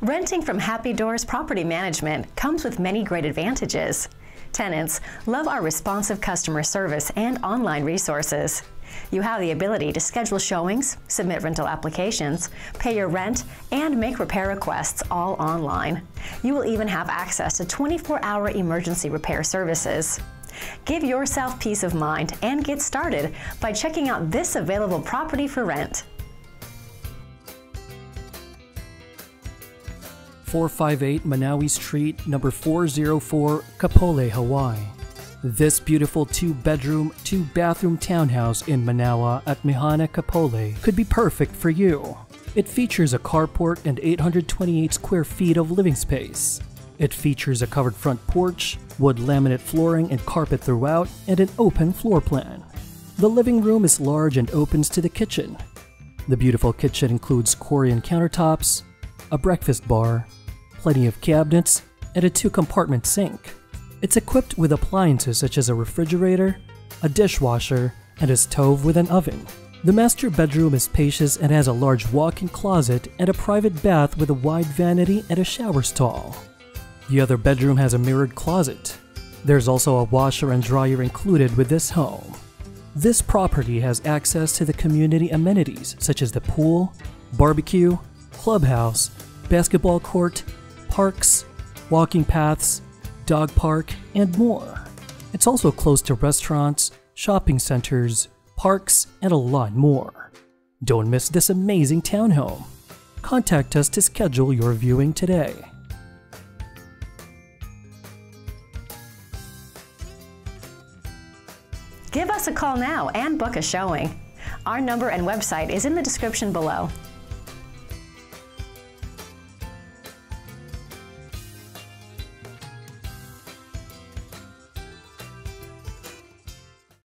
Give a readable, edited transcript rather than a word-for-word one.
Renting from Happy Doors Property Management comes with many great advantages. Tenants love our responsive customer service and online resources. You have the ability to schedule showings, submit rental applications, pay your rent, and make repair requests all online. You will even have access to 24-hour emergency repair services. Give yourself peace of mind and get started by checking out this available property for rent. 458 Manawai Street, number 404, Kapolei, Hawaii. This beautiful two-bedroom, two-bathroom townhouse in Manawa at Mehana Kapolei could be perfect for you. It features a carport and 828 square feet of living space. It features a covered front porch, wood laminate flooring and carpet throughout, and an open floor plan. The living room is large and opens to the kitchen. The beautiful kitchen includes Corian countertops, a breakfast bar, plenty of cabinets, and a two-compartment sink. It's equipped with appliances such as a refrigerator, a dishwasher, and a stove with an oven. The master bedroom is spacious and has a large walk-in closet and a private bath with a wide vanity and a shower stall. The other bedroom has a mirrored closet. There's also a washer and dryer included with this home. This property has access to the community amenities such as the pool, barbecue, clubhouse, basketball court, parks, walking paths, dog park, and more. It's also close to restaurants, shopping centers, parks, and a lot more. Don't miss this amazing townhome. Contact us to schedule your viewing today. Give us a call now and book a showing. Our number and website is in the description below.